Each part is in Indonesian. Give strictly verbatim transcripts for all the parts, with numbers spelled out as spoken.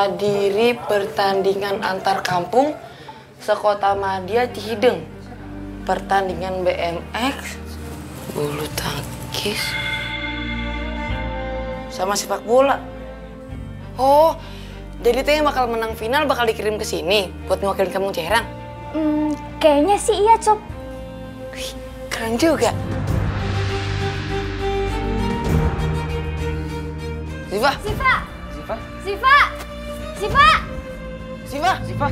menghadiri pertandingan antar kampung sekota Madia Cihideng, pertandingan B M X, bulu tangkis, sama sepak bola. Oh, jadi teh bakal menang final bakal dikirim ke sini buat mewakili kampung Cierang. Hmm, kayaknya sih iya, Cop. Wih, keren juga. Siva. Siva. Siva. Siva. Siva. Siva. Siva.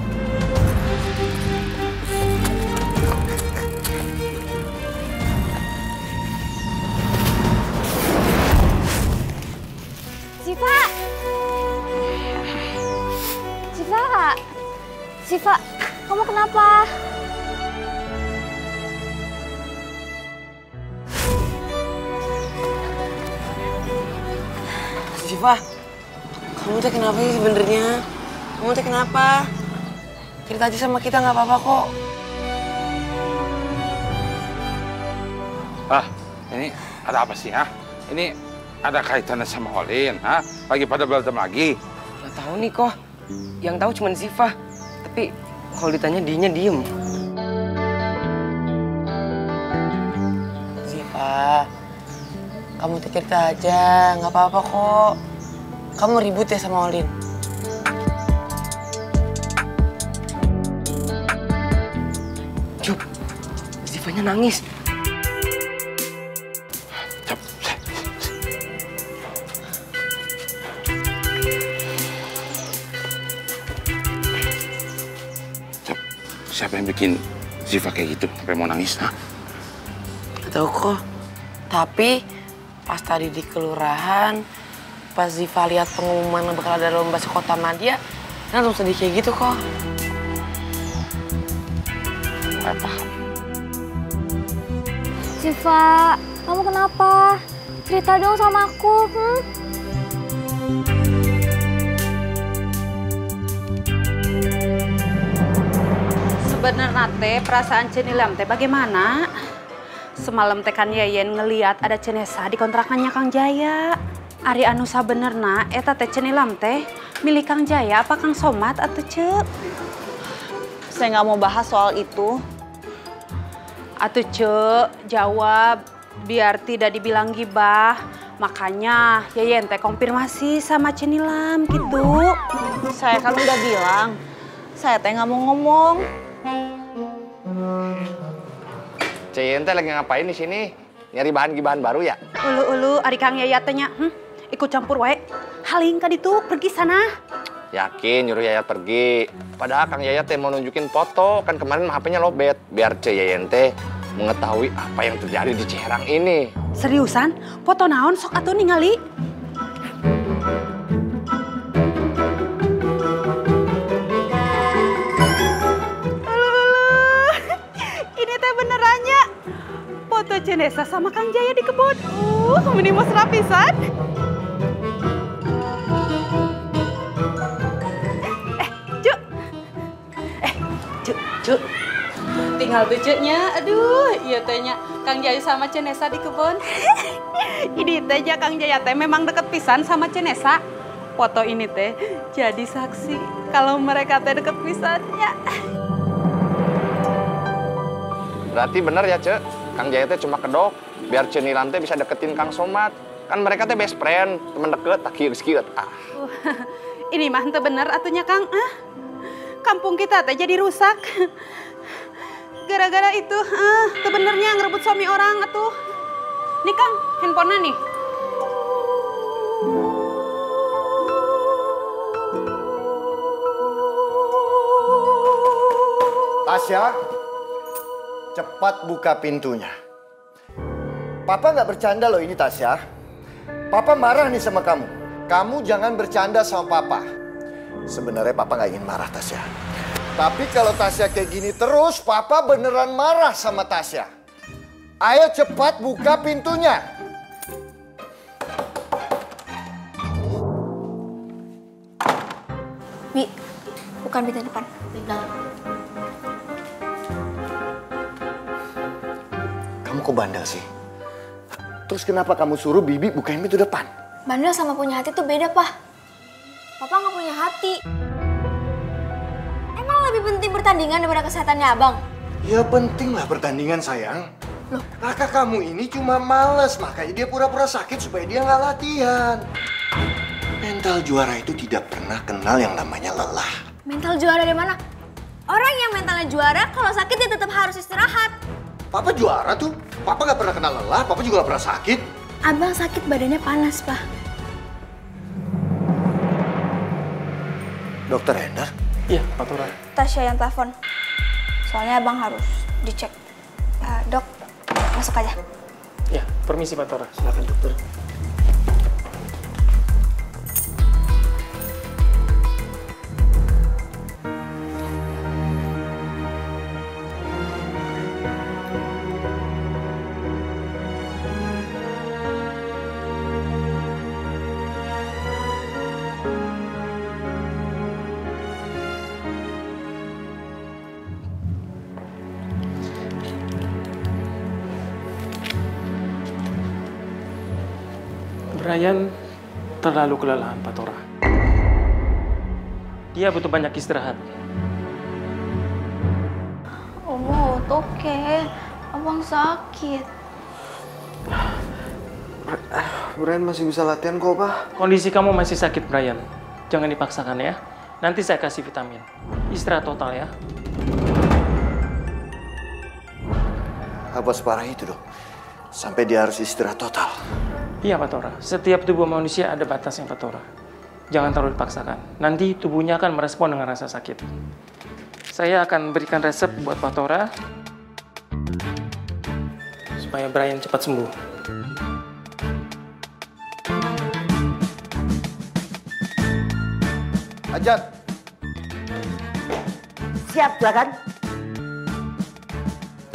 Siva. Siva. Siva, kamu kenapa? Siva, kamu teh kenapa sih sebenarnya? Kamu teh kenapa? Cerita aja sama kita, nggak apa-apa kok. Ah, ini ada apa sih, ha? Ini ada kaitannya sama Olin, ha? Lagi pada berantem lagi. Nggak tahu nih, kok. Yang tahu cuma Siva. Tapi kalau ditanya, dianya diem. Siva, kamu teh cerita aja, nggak apa-apa kok. Kamu ribut ya sama Olin? Cuk, Sifanya nangis. Cuk. Cuk, siapa yang bikin Siva kayak gitu? Sampai mau nangis, nah? Gak tau kok, tapi pas tadi di kelurahan, pas Siva lihat pengumuman bakal ada lomba sekota Madia, dia langsung sedih kayak gitu kok. Apa? Siva, kamu kenapa? Cerita dong sama aku, hmm? Sebenarnya teh perasaan Cik Nilam teh bagaimana? Semalam teh Kang Yeyen ngeliat ada Cenesa di kontrakannya Kang Jaya. Ari anu sabenerna eta teh Ceu Nilam teh milik Kang Jaya apa Kang Somat atau Ceu? Saya nggak mau bahas soal itu. Atau Ceu jawab biar tidak dibilang gibah. Makanya Yeyen teh konfirmasi sama Ceu Nilam gitu. Saya kan udah bilang, saya teh nggak mau ngomong. Ceu Yeyen teh lagi ngapain di sini? Nyari bahan-gibahan baru ya? Ulu-ulu ari Kang Yaya tanya, hm? Ikut campur wae, haling kan itu pergi sana. Yakin nyuruh Yayat pergi. Padahal Kang Yayat teh mau nunjukin foto, kan kemarin H P-nya lobet. Biar Ceu Yeyen teh mengetahui apa yang terjadi di Cierang ini. Seriusan? Foto naon sok atuh ningali? Lulu, ini teh benerannya foto Cenesa sama Kang Jaya di kebun. Uh, meni mesra pisan. Cuk, tinggal tujuhnya, aduh, iya tehnya Kang Jaya sama Cenesa di kebun. Ini tehnya Kang Jaya teh memang deket pisan sama Cenesa. Foto ini teh jadi saksi kalau mereka teh deket pisannya. Berarti bener ya, Cuk, Kang Jaya teh cuma kedok biar Ceu Nilam teh bisa deketin Kang Somat. Kan mereka teh best friend, temen deket, tak kieu-kieu ah. Ini mah teh bener atunya Kang, ah. Kampung kita teh jadi rusak gara-gara itu, ah, sebenarnya ngerebut suami orang atuh. Nih Kang, handphonenya nih. Tasya, cepat buka pintunya. Papa nggak bercanda loh ini Tasya. Papa marah nih sama kamu. Kamu jangan bercanda sama Papa. Sebenarnya Papa nggak ingin marah Tasya. Tapi kalau Tasya kayak gini terus, Papa beneran marah sama Tasya. Ayo cepat buka pintunya. Mi, bukan pintu depan. Kamu kok bandel sih? Terus kenapa kamu suruh Bibi bukain pintu depan? Bandel sama punya hati tuh beda, Pak. Papa nggak punya hati. Emang lebih penting pertandingan daripada kesehatannya abang? Ya penting lah pertandingan, sayang. Loh? Kakak kamu ini cuma males, makanya dia pura-pura sakit supaya dia nggak latihan. Mental juara itu tidak pernah kenal yang namanya lelah. Mental juara dari mana? Orang yang mentalnya juara, kalau sakit dia tetap harus istirahat. Papa juara tuh. Papa nggak pernah kenal lelah, Papa juga nggak pernah sakit. Abang sakit badannya panas, Pak. Dokter Hendra? Iya, Pak Tora. Tasya yang telepon. Soalnya abang harus dicek. Uh, dok, masuk aja. Ya, permisi Pak Tora. Silakan dokter. Brian terlalu kelelahan, Pak Tora. Dia butuh banyak istirahat. Oh, oke. Abang sakit. Brian masih bisa latihan kok, Pak. Kondisi kamu masih sakit, Brian. Jangan dipaksakan ya. Nanti saya kasih vitamin. Istirahat total ya. Apa separah itu, Dok? Sampai dia harus istirahat total. Iya, Pak Tora. Setiap tubuh manusia ada batasnya, Pak Tora. Jangan terlalu dipaksakan. Nanti tubuhnya akan merespon dengan rasa sakit. Saya akan berikan resep buat Pak Tora supaya Brian cepat sembuh. Ajat. Siap, silakan.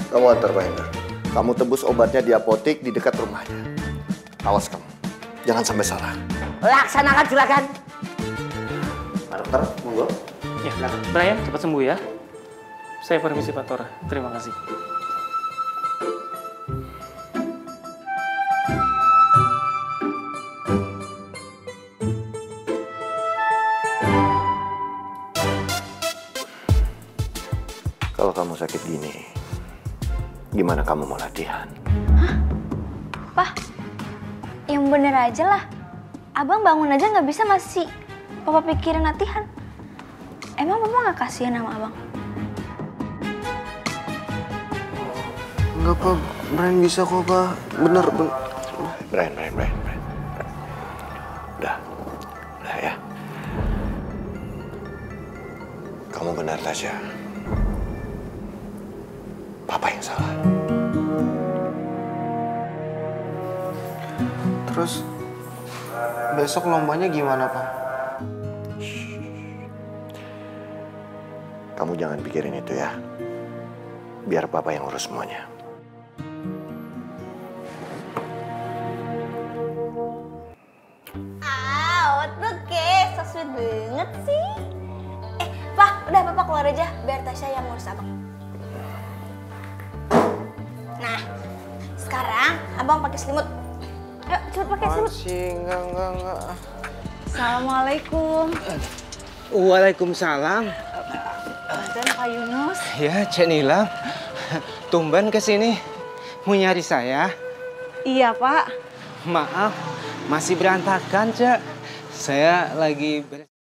Kamu antar Pak Hendra. Kamu tebus obatnya di apotek di dekat rumahnya. Awas kamu, jangan sampai salah. Laksanakan, silakan. Pak Dokter, monggo. Ya, silakan. Brian, cepat sembuh ya. Saya permisi Pak Tora, terima kasih. Kalau kamu sakit gini, gimana kamu mau latihan? Hah? Pak? Yang bener aja lah, abang bangun aja nggak bisa masih papa pikirin latihan. Emang mama nggak kasihan sama abang? Nggak Pak, Brian bisa kok Pak, bener bener. Brian, Brian, Brian, Brian. Udah, udah ya. Kamu benar Tasya, papa yang salah. Terus, besok lombanya gimana, Pak? Shh. Kamu jangan pikirin itu ya. Biar Papa yang urus semuanya. Ah, what the case? So sweet banget sih. Eh, Pak, udah Papa keluar aja. Biar Tasya yang ngurus abang. Nah, sekarang abang pakai selimut. Yuk, cepet pakai selimut. Enggak, enggak, enggak. Assalamualaikum. Waalaikumsalam. Dan Pak Yunus. Ya, Cik Nilam. Tumben ke sini. Mau nyari saya? Iya, Pak. Maaf, masih berantakan, Cik. Saya lagi ber...